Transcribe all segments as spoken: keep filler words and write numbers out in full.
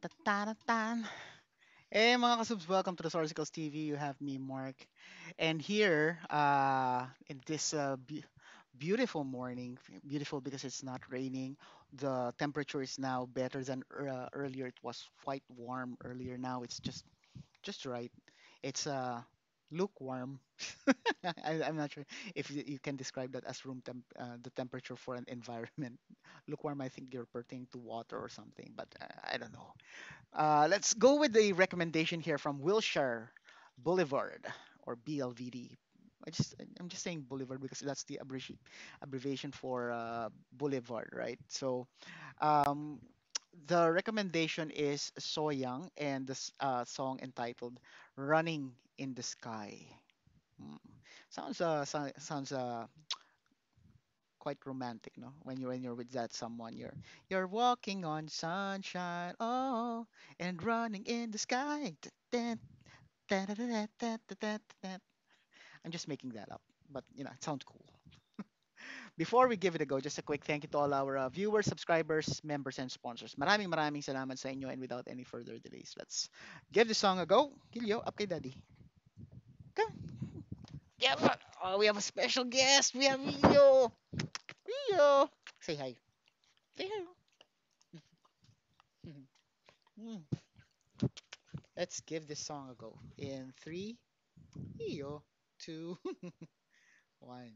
Ta-ta-ta-ta-tam. Hey mga kasubs, welcome to the Sarsicles T V. You have me, Mark. And here, uh, in this uh, be- beautiful morning, beautiful because it's not raining, the temperature is now better than ear- uh, earlier. It was quite warm earlier. Now it's just just right. It's uh, lukewarm. I, I'm not sure if y- you can describe that as room temp, uh, the temperature for an environment. Lukewarm, I think you're pertaining to water or something, but uh, I don't know. Uh, let's go with the recommendation here from Wilshire Boulevard or B L V D. I just I'm just saying Boulevard because that's the abbrevi- abbreviation for uh, Boulevard, right? So um, the recommendation is SoHyang and the s- uh, song entitled "Running in the Sky." Mm. Sounds uh, so, sounds uh, quite romantic, no? When you when you're with that someone, you're you're walking on sunshine, oh, and running in the sky. Dun, dun, dun, dun, dun, dun, dun, dun, dun. I'm just making that up, but you know, it sounds cool. Before we give it a go, just a quick thank you to all our uh, viewers, subscribers, members, and sponsors. Maraming maraming salamat sa inyo and without any further delays, let's give the song a go. Kilio, up kay daddy. Come. Yeah, but- oh, we have a special guest. We have Eyo. Eyo. Say hi. Say hi. Mhm. Mm. Let's give this song a go. In three, Eyo, two, one.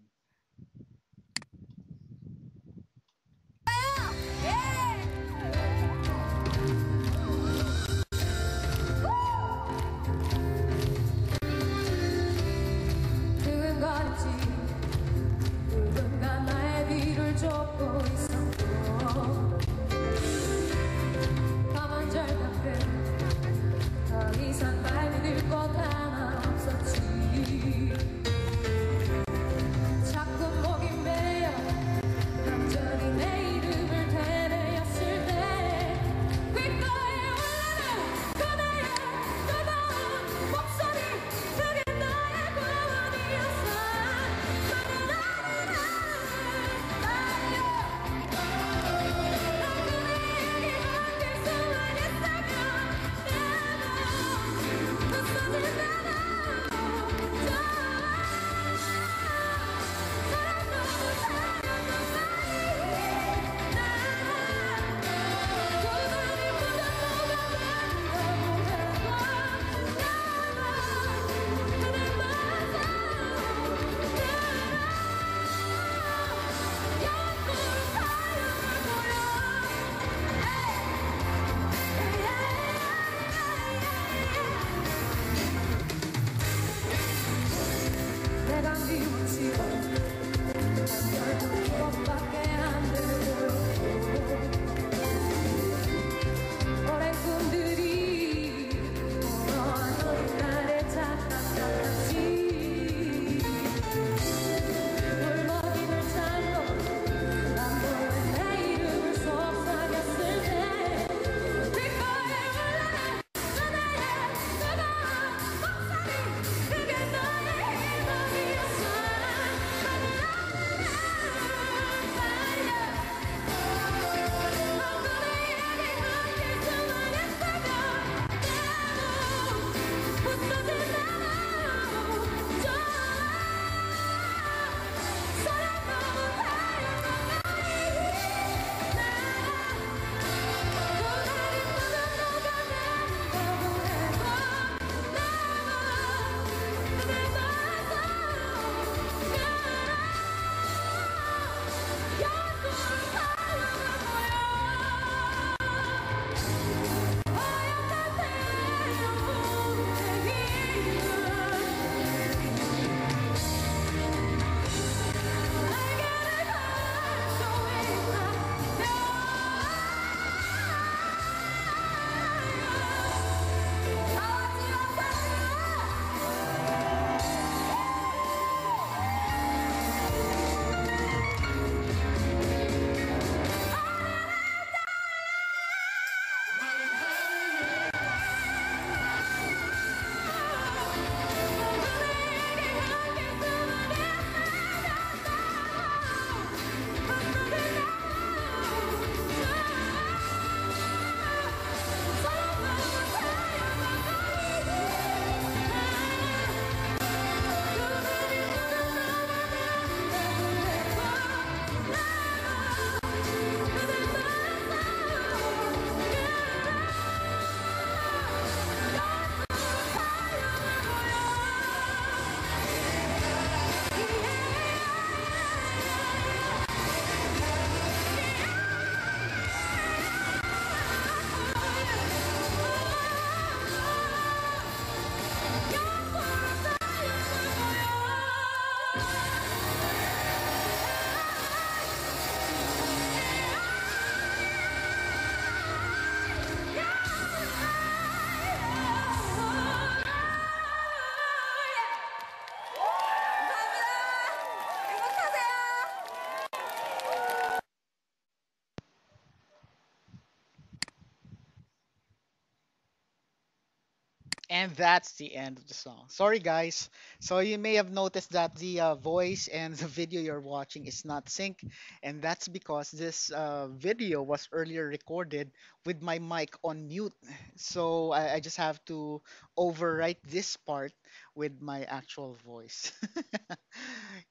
And that's the end of the song. Sorry guys. So you may have noticed that the uh, voice and the video you're watching is not synced, and that's because this uh, video was earlier recorded with my mic on mute. So I, I just have to overwrite this part with my actual voice.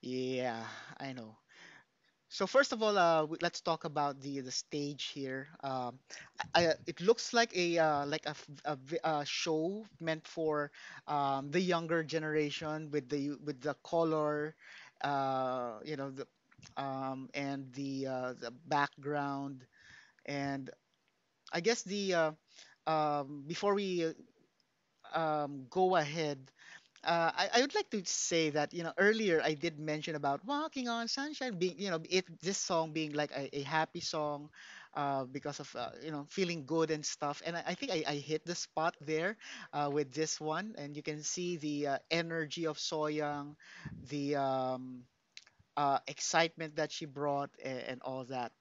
Yeah, I know. So first of all, uh, let's talk about the the stage here. Um, I, I, it looks like a uh, like a, a, a show meant for um, the younger generation with the with the color, uh, you know, the, um, and the uh, the background, and I guess the uh, um, before we uh, um, go ahead. Uh, I, I would like to say that, you know, earlier I did mention about Walking on Sunshine being, you know, it this song being like a, a happy song uh, because of, uh, you know, feeling good and stuff. And I, I think I, I hit the spot there uh, with this one. And you can see the uh, energy of SoHyang, the um, uh, excitement that she brought, and, and all that.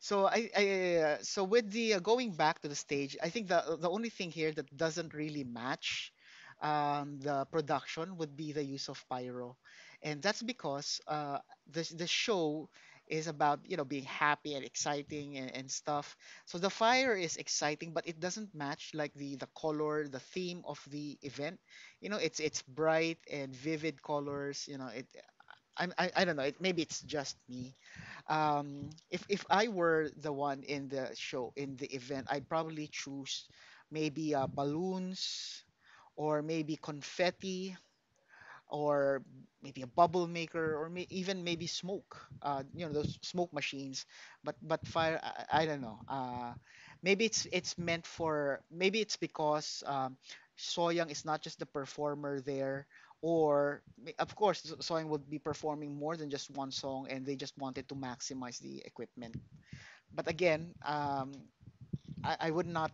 So I, I uh, so with the uh, going back to the stage, I think the the only thing here that doesn't really match Um, the production would be the use of pyro, and that's because uh, the the show is about, you know, being happy and exciting and, and stuff. So the fire is exciting, but it doesn't match like the the color, the theme of the event. You know, it's it's bright and vivid colors. You know, it. I I, I don't know. It, maybe it's just me. Um, if if I were the one in the show, in the event, I'd probably choose maybe uh, balloons, or maybe confetti, or maybe a bubble maker, or may even maybe smoke, uh, you know, those smoke machines. But but fire, I, I don't know. Uh, maybe it's it's meant for, maybe it's because um, SoHyang is not just the performer there, or of course SoHyang would be performing more than just one song, and they just wanted to maximize the equipment. But again, um, I, I would not.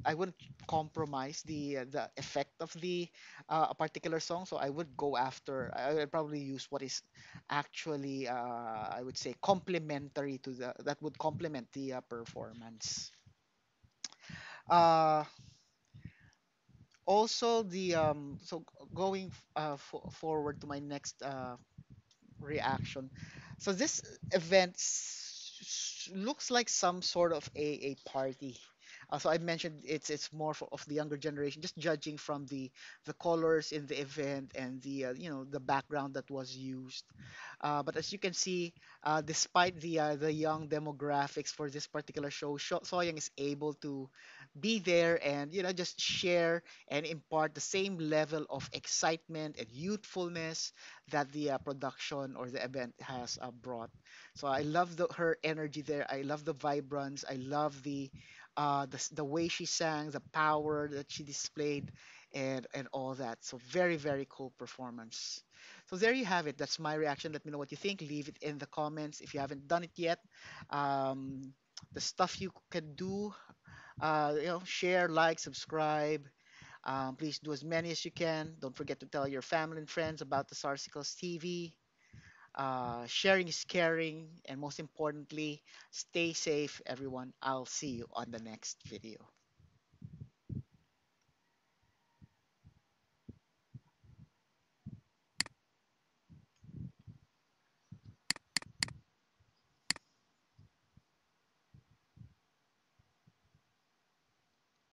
I wouldn't compromise the uh, the effect of the uh, a particular song, so I would go after. I would probably use what is actually uh, I would say complementary to the that would complement the uh, performance. Uh, also, the um, so going uh, forward to my next uh, reaction. So this event looks like some sort of a, a party. Uh, so I mentioned it's it's more for, of the younger generation, just judging from the the colors in the event and the uh, you know the background that was used. Uh, but as you can see, uh, despite the uh, the young demographics for this particular show, SoHyang is able to be there and, you know, just share and impart the same level of excitement and youthfulness that the uh, production or the event has uh, brought. So I love the, her energy there. I love the vibrance. I love the Uh, the, the way she sang, the power that she displayed, and, and all that. So very, very cool performance. So there you have it. That's my reaction. Let me know what you think. Leave it in the comments if you haven't done it yet. Um, the stuff you can do, uh, you know, share, like, subscribe. Um, please do as many as you can. Don't forget to tell your family and friends about the Sarsicles T V. Uh, sharing is caring, and most importantly, stay safe, everyone. I'll see you on the next video.